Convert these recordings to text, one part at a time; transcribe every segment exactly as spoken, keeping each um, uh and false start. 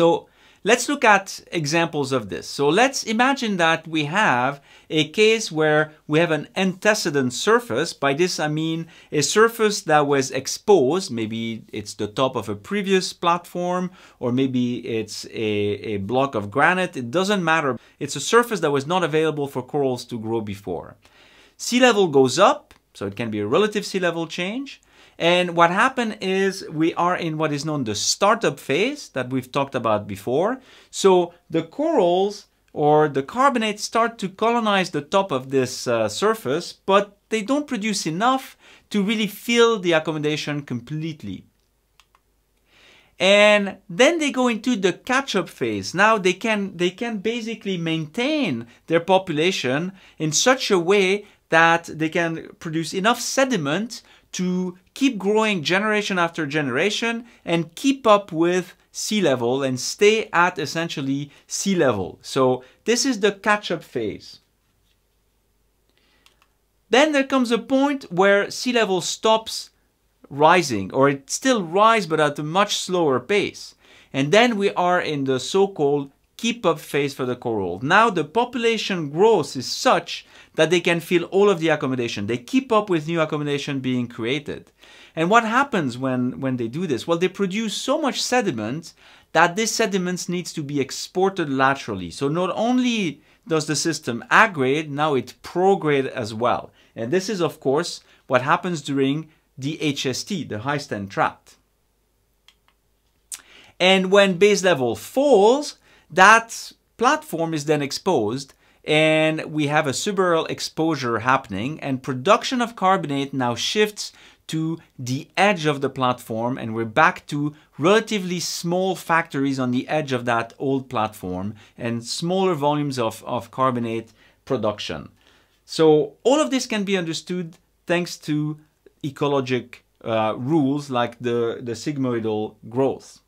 So let's look at examples of this. So let's imagine that we have a case where we have an antecedent surface. By this I mean a surface that was exposed. Maybe it's the top of a previous platform, or maybe it's a, a block of granite. It doesn't matter. It's a surface that was not available for corals to grow before. Sea level goes up, so it can be a relative sea level change. And what happened is we are in what is known the startup phase that we've talked about before. So the corals or the carbonates start to colonize the top of this uh, surface, but they don't produce enough to really fill the accommodation completely. And then they go into the catch-up phase. Now they can, they can basically maintain their population in such a way that they can produce enough sediment to keep growing generation after generation and keep up with sea level and stay at essentially sea level. So this is the catch-up phase. Then there comes a point where sea level stops rising, or it still rises but at a much slower pace. And then we are in the so-called keep-up phase for the coral. Now the population growth is such that they can fill all of the accommodation. They keep up with new accommodation being created. And what happens when, when they do this? Well, they produce so much sediment that this sediment needs to be exported laterally. So not only does the system aggrade, now it prograde as well. And this is, of course, what happens during the H S T, the high stand trap. And when base level falls, that platform is then exposed, and we have a subaerial exposure happening, and production of carbonate now shifts to the edge of the platform, and we're back to relatively small factories on the edge of that old platform and smaller volumes of, of carbonate production. So all of this can be understood thanks to ecologic uh, rules like the, the sigmoidal growth.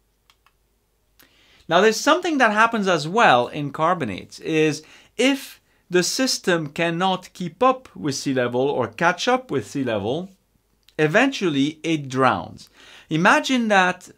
Now there's something that happens as well in carbonates, is if the system cannot keep up with sea level or catch up with sea level, eventually it drowns. Imagine that,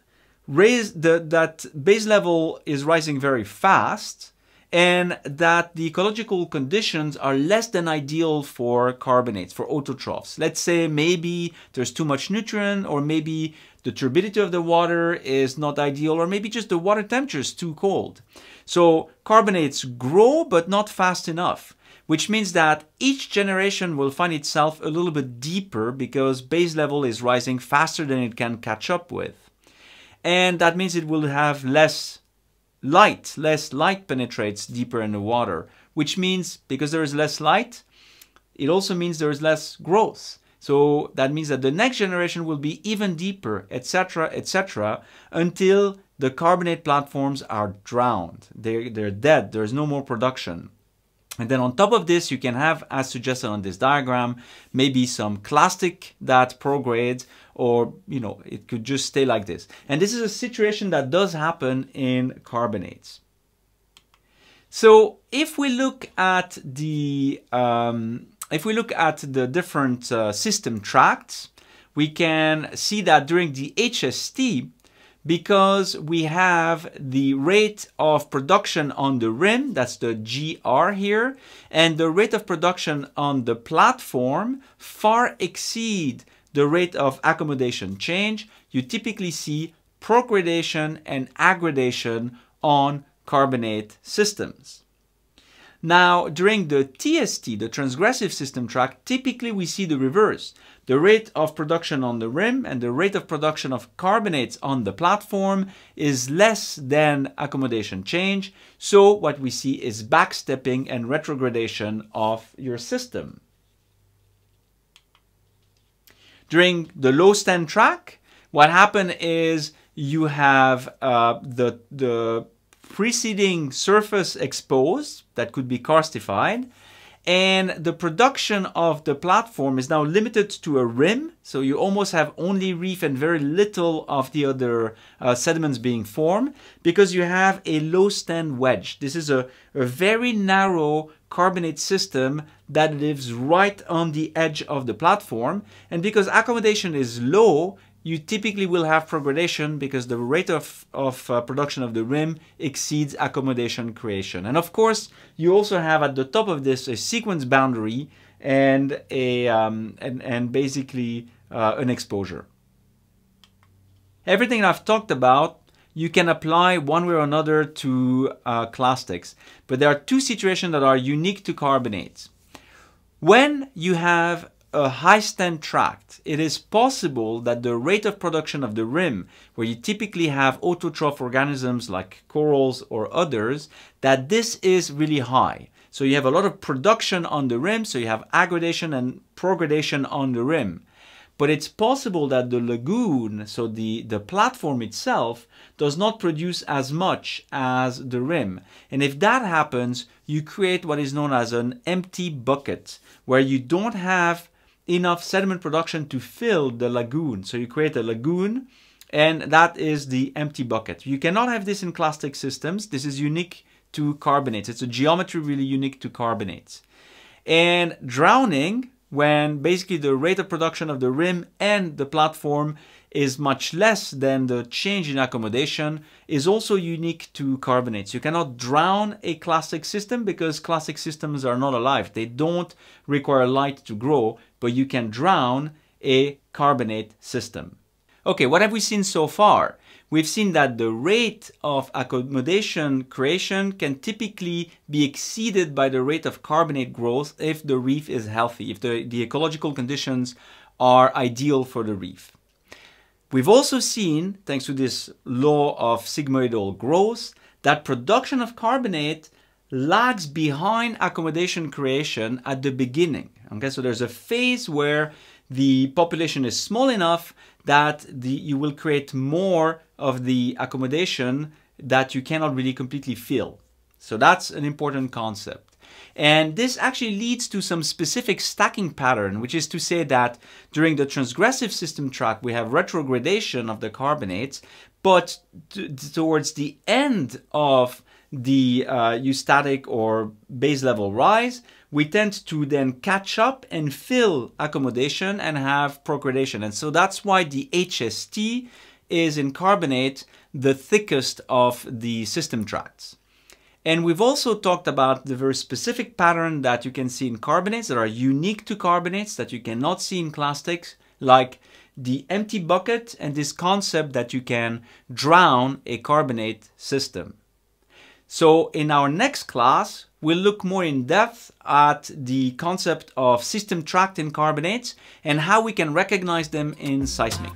raise the, that base level is rising very fast and that the ecological conditions are less than ideal for carbonates, for autotrophs. Let's say maybe there's too much nutrient, or maybe the turbidity of the water is not ideal, or maybe just the water temperature is too cold. So carbonates grow, but not fast enough, which means that each generation will find itself a little bit deeper because base level is rising faster than it can catch up with. And that means it will have less light, less light penetrates deeper in the water, which means because there is less light, it also means there is less growth. So that means that the next generation will be even deeper, et cetera, et cetera, until the carbonate platforms are drowned. They're, they're dead. There's no more production. And then on top of this, you can have, as suggested on this diagram, maybe some clastic that progrades, or, you know, it could just stay like this. And this is a situation that does happen in carbonates. So if we look at the... Um, If we look at the different uh, system tracts, we can see that during the H S T, because we have the rate of production on the rim, that's the G R here, and the rate of production on the platform far exceed the rate of accommodation change, you typically see progradation and aggradation on carbonate systems. Now, during the T S T, the transgressive system tract, typically we see the reverse. The rate of production on the rim and the rate of production of carbonates on the platform is less than accommodation change. So what we see is backstepping and retrogradation of your system. During the low stand tract, what happened is you have uh, the, the preceding surface exposed, that could be karstified, and the production of the platform is now limited to a rim, so you almost have only reef and very little of the other uh, sediments being formed, because you have a low stand wedge. This is a, a very narrow carbonate system that lives right on the edge of the platform, and because accommodation is low, you typically will have progradation because the rate of, of uh, production of the rim exceeds accommodation creation. And of course, you also have at the top of this a sequence boundary and, a, um, and, and basically uh, an exposure. Everything I've talked about, you can apply one way or another to uh, clastics, but there are two situations that are unique to carbonates. When you have a high stand tract, it is possible that the rate of production of the rim, where you typically have autotroph organisms like corals or others, that this is really high. So you have a lot of production on the rim, so you have aggradation and progradation on the rim. But it's possible that the lagoon, so the, the platform itself, does not produce as much as the rim. And if that happens, you create what is known as an empty bucket, where you don't have enough sediment production to fill the lagoon. So you create a lagoon, and that is the empty bucket. You cannot have this in clastic systems. This is unique to carbonates. It's a geometry really unique to carbonates. And drowning, when basically the rate of production of the rim and the platform is much less than the change in accommodation, is also unique to carbonates. You cannot drown a clastic system because clastic systems are not alive. They don't require light to grow, but you can drown a carbonate system. Okay, what have we seen so far? We've seen that the rate of accommodation creation can typically be exceeded by the rate of carbonate growth if the reef is healthy, if the, the ecological conditions are ideal for the reef. We've also seen, thanks to this law of sigmoidal growth, that production of carbonate lags behind accommodation creation at the beginning. Okay, so there's a phase where the population is small enough that the, you will create more of the accommodation that you cannot really completely fill. So that's an important concept. And this actually leads to some specific stacking pattern, which is to say that during the transgressive system tract, we have retrogradation of the carbonates, but towards the end of the uh, eustatic or base level rise, we tend to then catch up and fill accommodation and have progradation. And so that's why the H S T is in carbonate the thickest of the system tracts. And we've also talked about the very specific pattern that you can see in carbonates that are unique to carbonates that you cannot see in clastics, like the empty bucket and this concept that you can drown a carbonate system. So in our next class, we'll look more in depth at the concept of system tract in carbonates and how we can recognize them in seismic.